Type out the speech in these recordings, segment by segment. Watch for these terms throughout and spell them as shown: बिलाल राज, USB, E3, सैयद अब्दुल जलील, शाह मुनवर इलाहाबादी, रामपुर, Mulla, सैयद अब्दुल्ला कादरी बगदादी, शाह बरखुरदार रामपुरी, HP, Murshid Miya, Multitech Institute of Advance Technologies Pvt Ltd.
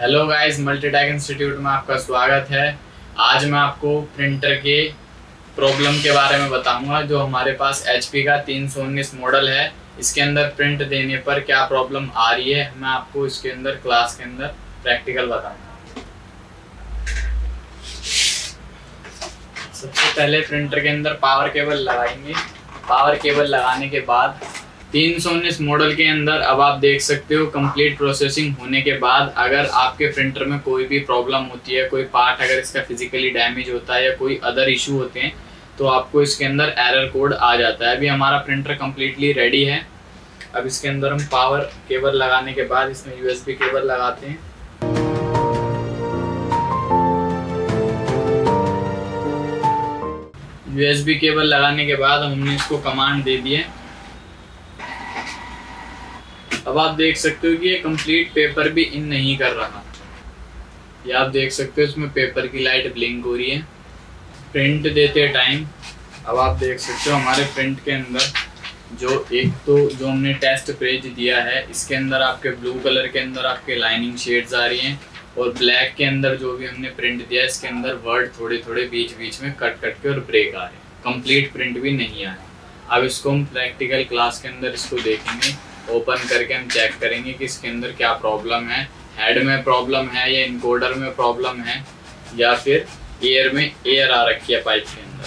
Hello guys, Multitech institute में आपका स्वागत है। आज मैं आपको प्रिंटर के प्रॉब्लम के बारे में बताऊंगा जो हमारे पास HP का 319 मॉडल है। इसके अंदर प्रिंट देने पर क्या प्रॉब्लम आ रही है मैं आपको इसके अंदर क्लास के अंदर प्रैक्टिकल बताऊंगा। सबसे पहले प्रिंटर के अंदर पावर केबल लगाएंगे। पावर केबल लगाने के बाद 319 मॉडल के अंदर अब आप देख सकते हो कंप्लीट प्रोसेसिंग होने के बाद अगर आपके प्रिंटर में कोई भी प्रॉब्लम होती है, कोई पार्ट अगर इसका फिजिकली डैमेज होता है या कोई अदर इशू होते हैं तो आपको इसके अंदर एरर कोड आ जाता है। अभी हमारा प्रिंटर कम्प्लीटली रेडी है। अब इसके अंदर हम पावर केबल लगाने के बाद इसमें USB केबल लगाते हैं। USB केबल लगाने के बाद हमने इसको कमांड दे दी है। अब आप देख सकते हो कि ये कंप्लीट पेपर भी इन नहीं कर रहा। ये आप देख सकते हो इसमें पेपर की लाइट ब्लिंक हो रही है। प्रिंट देते टाइम अब आप देख सकते हो हमारे प्रिंट के अंदर जो हमने टेस्ट पेज दिया है इसके अंदर आपके ब्लू कलर के अंदर आपके लाइनिंग शेड्स आ रही हैं और ब्लैक के अंदर जो भी हमने प्रिंट दिया है इसके अंदर वर्ड थोड़े थोड़े बीच बीच में कट कट के और ब्रेक आ रहे हैं, कंप्लीट प्रिंट भी नहीं आ रहा। अब इसको हम प्रैक्टिकल क्लास के अंदर इसको देखेंगे, ओपन करके हम चेक करेंगे कि इसके अंदर क्या प्रॉब्लम है। हेड में प्रॉब्लम है या इनकोडर में प्रॉब्लम है या फिर एयर में एयर आ रखी है पाइप के अंदर।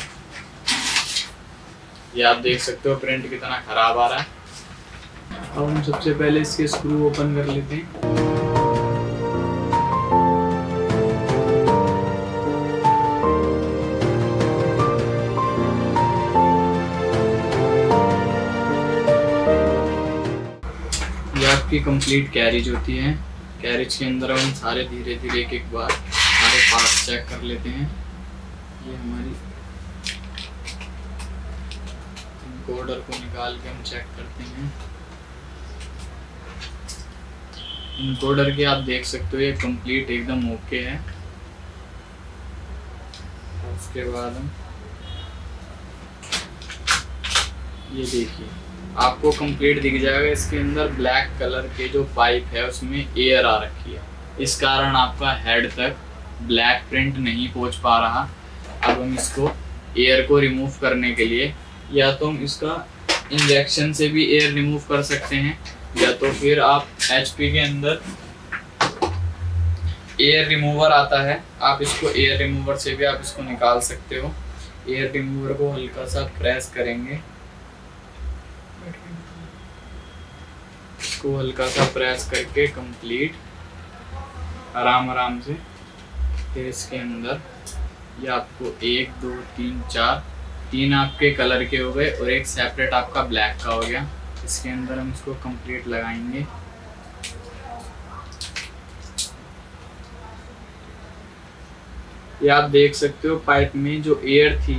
ये आप देख सकते हो प्रिंट कितना खराब आ रहा है। अब हम सबसे पहले इसके स्क्रू ओपन कर लेते हैं। की कंप्लीट कैरेज होती है। कैरेज के अंदर हम सारे धीरे धीरे एक बार सारे पार्ट्स चेक कर लेते हैं। ये हमारी इनकोडर को निकाल के हम चेक करते हैं। इनकोडर के आप देख सकते हो ये कंप्लीट एकदम ओके है। उसके बाद हम ये देखिए आपको कंप्लीट दिख जाएगा इसके अंदर ब्लैक कलर के जो पाइप है उसमें एयर आ रखी है। इस कारण आपका हेड तक ब्लैक प्रिंट नहीं पहुंच पा रहा। अब हम इसको एयर को रिमूव करने के लिए या तो हम इसका इंजेक्शन से भी एयर रिमूव कर सकते हैं या तो फिर आप HP के अंदर एयर रिमूवर आता है, आप इसको एयर रिमूवर से भी आप इसको निकाल सकते हो। एयर रिमूवर को हल्का सा प्रेस करेंगे, इसको हल्का सा प्रेस करके कंप्लीट आराम आराम से फिर इसके अंदर ये आपको 1 2 3 4 3 आपके कलर के हो गए और एक सेपरेट आपका ब्लैक का हो गया। इसके अंदर हम इसको कंप्लीट लगाएंगे। ये आप देख सकते हो पाइप में जो एयर थी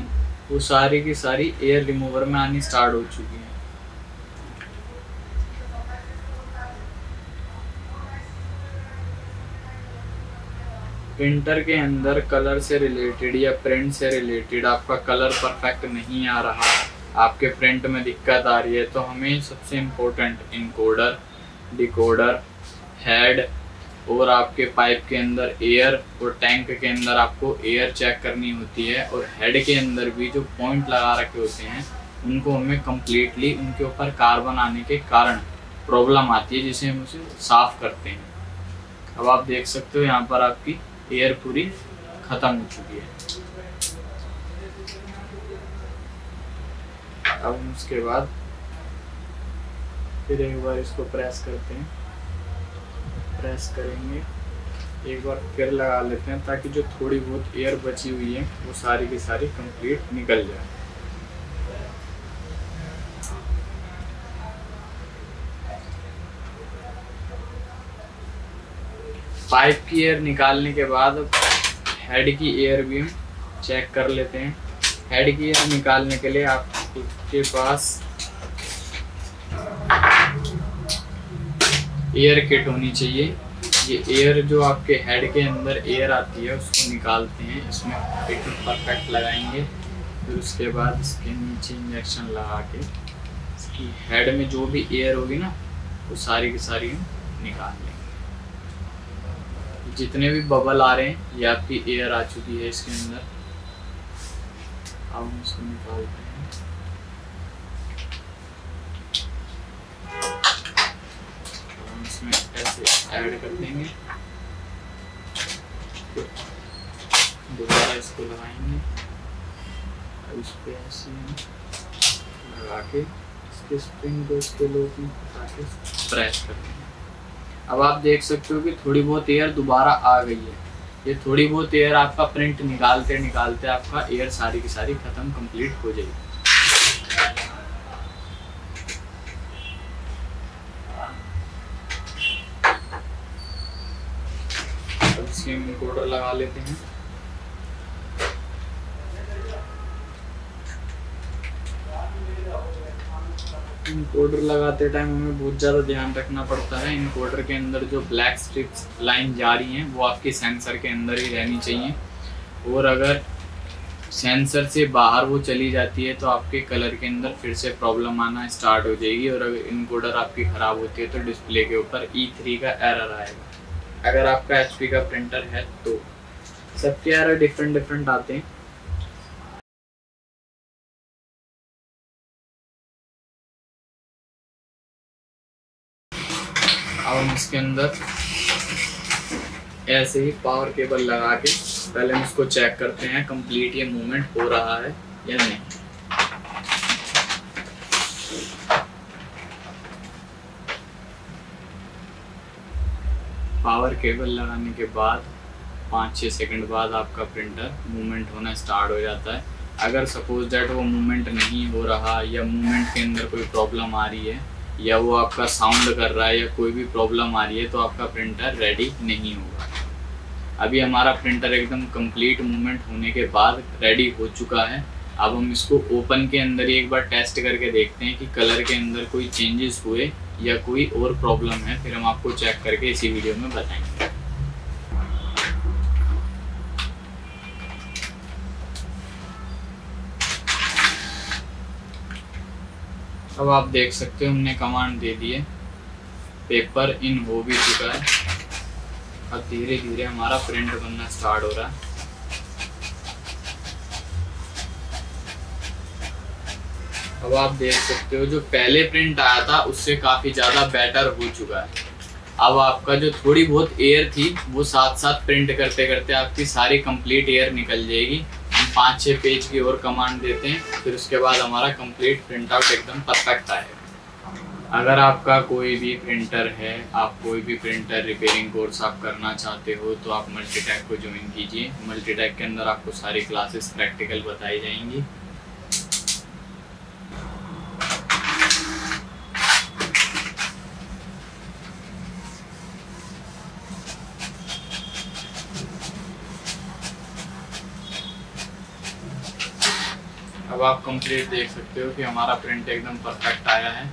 वो सारी की सारी एयर रिमूवर में आनी स्टार्ट हो चुकी है। प्रिंटर के अंदर कलर से रिलेटेड या प्रिंट से रिलेटेड आपका कलर परफेक्ट नहीं आ रहा, आपके प्रिंट में दिक्कत आ रही है तो हमें सबसे इम्पोर्टेंट इनकोडर, डिकोडर, हेड और आपके पाइप के अंदर एयर और टैंक के अंदर आपको एयर चेक करनी होती है और हेड के अंदर भी जो पॉइंट लगा रखे होते हैं उनको हमें कम्प्लीटली उनके ऊपर कार्बन आने के कारण प्रॉब्लम आती है जिसे हम उसे साफ करते हैं। अब आप देख सकते हो यहाँ पर आपकी एयर पूरी खत्म हो चुकी है। अब उसके बाद फिर एक बार इसको प्रेस करते हैं, प्रेस करेंगे एक बार फिर लगा लेते हैं ताकि जो थोड़ी बहुत एयर बची हुई है वो सारी की सारी कंप्लीट निकल जाए। पाइप की एयर निकालने के बाद हेड की एयर भी हम चेक कर लेते हैं। हेड की एयर निकालने के लिए आपके पास एयर किट होनी चाहिए। ये एयर जो आपके हेड के अंदर एयर आती है उसको निकालते हैं, इसमें किट परफेक्ट लगाएंगे फिर उसके बाद इसके नीचे इंजेक्शन लगा के इसकी हेड में जो भी एयर होगी ना वो सारी की सारी हम निकाल लेंगे। जितने भी बबल आ रहे हैं ये आपकी एयर आ चुकी है इसके अंदर। अब हम इसको निकालते हैं। हम इसमें ऐसे ऐड कर देंगे, दोबारा इसको लगाएंगे और इस पर ऐसे लगा के इसके स्प्रिंग को इसके लोग में लगा के प्रेस कर देंगे। अब आप देख सकते हो कि थोड़ी बहुत एयर दोबारा आ गई है। ये थोड़ी बहुत एयर आपका प्रिंट निकालते निकालते आपका एयर सारी की सारी खत्म कंप्लीट हो जाएगी। अब इसके इनकोडर लगा लेते हैं। इनकोडर लगाते टाइम हमें बहुत ज़्यादा ध्यान रखना पड़ता है। इनकोडर के अंदर जो ब्लैक स्ट्रिप्स लाइन जा रही हैं वो आपके सेंसर के अंदर ही रहनी चाहिए, और अगर सेंसर से बाहर वो चली जाती है तो आपके कलर के अंदर फिर से प्रॉब्लम आना स्टार्ट हो जाएगी। और अगर इनकोडर आपकी ख़राब होती है तो डिस्प्ले के ऊपर E3 का एरर आएगा, अगर आपका HP का प्रिंटर है तो। सबके एरर डिफरेंट डिफरेंट आते हैं। अब हम इसके अंदर ऐसे ही पावर केबल लगा के पहले हम इसको चेक करते हैं कंप्लीट ये मूवमेंट हो रहा है या नहीं। पावर केबल लगाने के बाद 5-6 सेकंड बाद आपका प्रिंटर मूवमेंट होना स्टार्ट हो जाता है। अगर सपोज दैट वो मूवमेंट नहीं हो रहा या मूवमेंट के अंदर कोई प्रॉब्लम आ रही है या वो आपका साउंड कर रहा है या कोई भी प्रॉब्लम आ रही है तो आपका प्रिंटर रेडी नहीं होगा। अभी हमारा प्रिंटर एकदम कंप्लीट मूवमेंट होने के बाद रेडी हो चुका है। अब हम इसको ओपन के अंदर ही एक बार टेस्ट करके देखते हैं कि कलर के अंदर कोई चेंजेस हुए या कोई और प्रॉब्लम है, फिर हम आपको चेक करके इसी वीडियो में बताएंगे। अब आप देख सकते हो हमने कमांड दे दिए, पेपर इन हो भी चुका है। अब धीरे धीरे हमारा प्रिंट बनना स्टार्ट हो रहा है। अब आप देख सकते हो जो पहले प्रिंट आया था उससे काफ़ी ज़्यादा बेटर हो चुका है। अब आपका जो थोड़ी बहुत एयर थी वो साथ साथ प्रिंट करते करते आपकी सारी कंप्लीट एयर निकल जाएगी। 5-6 पेज की और कमांड देते हैं, फिर उसके बाद हमारा कंप्लीट प्रिंट आउट एकदम परफेक्ट आएगा। अगर आपका कोई भी प्रिंटर है, आप कोई भी प्रिंटर रिपेयरिंग कोर्स आप करना चाहते हो तो आप मल्टीटेक को ज्वाइन कीजिए। मल्टीटेक के अंदर आपको सारी क्लासेस प्रैक्टिकल बताई जाएंगी। अब आप कंप्लीट देख सकते हो कि हमारा प्रिंट एकदम परफेक्ट आया है।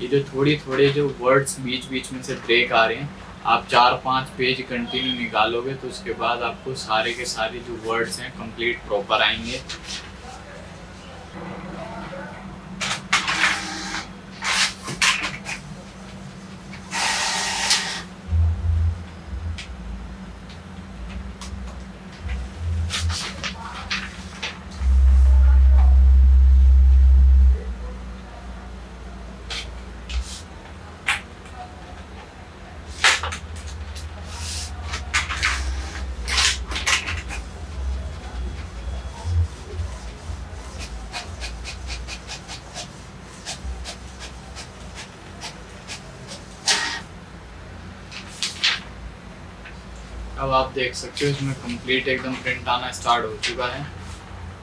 ये जो थोड़ी थोड़े जो वर्ड्स बीच बीच में से ब्रेक आ रहे हैं, आप 4-5 पेज कंटिन्यू निकालोगे तो उसके बाद आपको सारे के सारे जो वर्ड्स हैं कंप्लीट प्रॉपर आएंगे। अब आप देख सकते हो इसमें कंप्लीट एकदम प्रिंट आना स्टार्ट हो चुका है।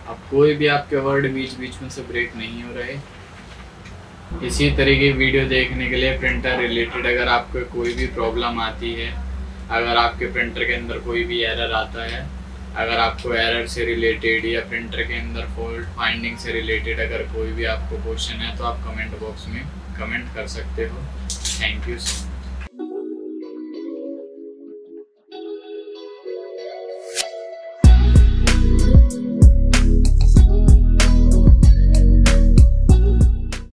अब कोई भी आपके वर्ड बीच बीच में से ब्रेक नहीं हो रहे। इसी तरह की वीडियो देखने के लिए प्रिंटर रिलेटेड अगर आपको कोई भी प्रॉब्लम आती है, अगर आपके प्रिंटर के अंदर कोई भी एरर आता है, अगर आपको एरर से रिलेटेड या प्रिंटर के अंदर फॉल्ट फाइंडिंग से रिलेटेड अगर कोई भी आपको क्वेश्चन है तो आप कमेंट बॉक्स में कमेंट कर सकते हो। Thank you so much.